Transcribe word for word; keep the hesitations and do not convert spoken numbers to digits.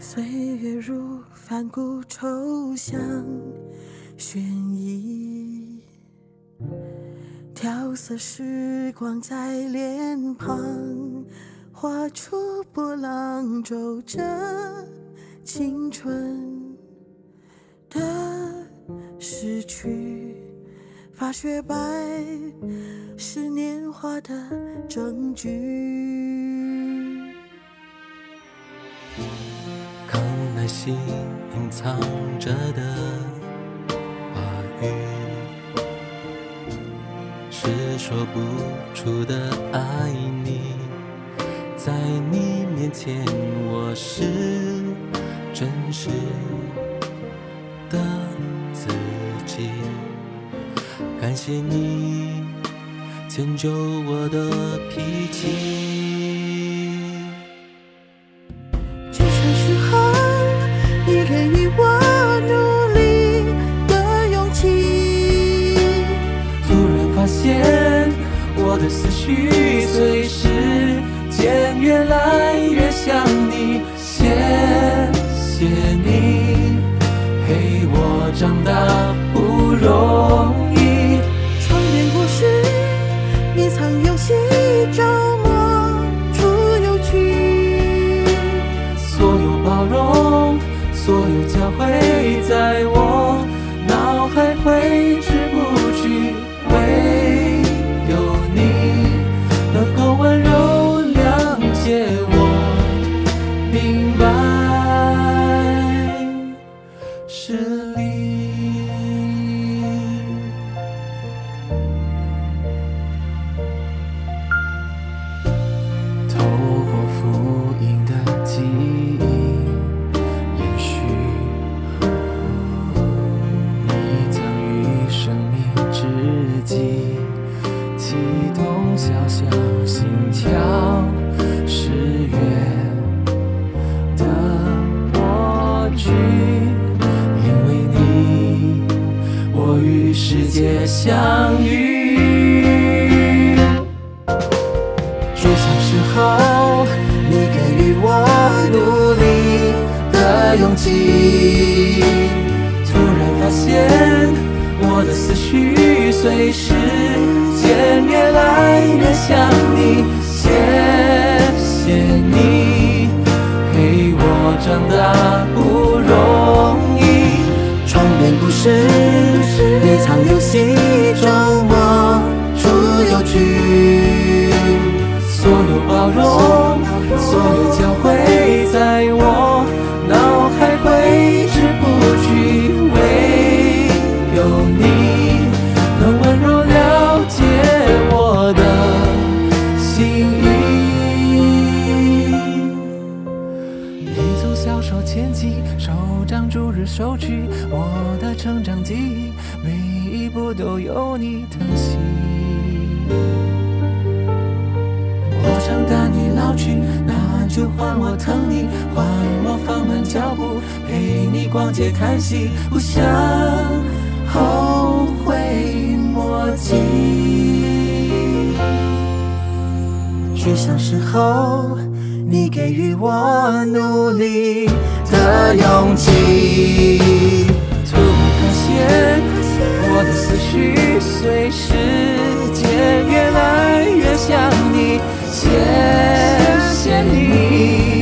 岁月如反骨抽象悬疑，调色时光在脸庞画出波浪，皱着青春的失去，发雪白是年华的证据。康乃馨隐藏着的话语，是说不出的爱你，在你面前我是真实的自己。感谢你迁就我的脾气，就算是后你给予我努力的勇气，突然发现我的思绪随时间越来越像你。谢谢你陪我长大不容易，床边故事迷藏游戏，周末出游去，所有包容所有交汇在我脑海挥之不去，唯有你能够温柔我明白是你。透过复印的记忆延续，你曾于生命之际启动小小心跳，十月的默剧，因为你我与世界相遇。沮丧时候你给予我努力的勇气，突然发现我的思绪随时间越来越像你。谢谢你陪我长大不容易，床边故事你藏游戏，周末出游去，所有包容所有交汇在我脑海挥之不去，唯有你能温柔了解我的心意。手牵起手掌，逐日收取我的成长记忆，每一步都有你疼惜。我常带你老去，那就换我疼你，换我放慢脚步，陪你逛街看戏，不想后悔莫及。沮丧时候你给予我努力的勇气，突然发现我的思绪随时间越来越像你。谢谢你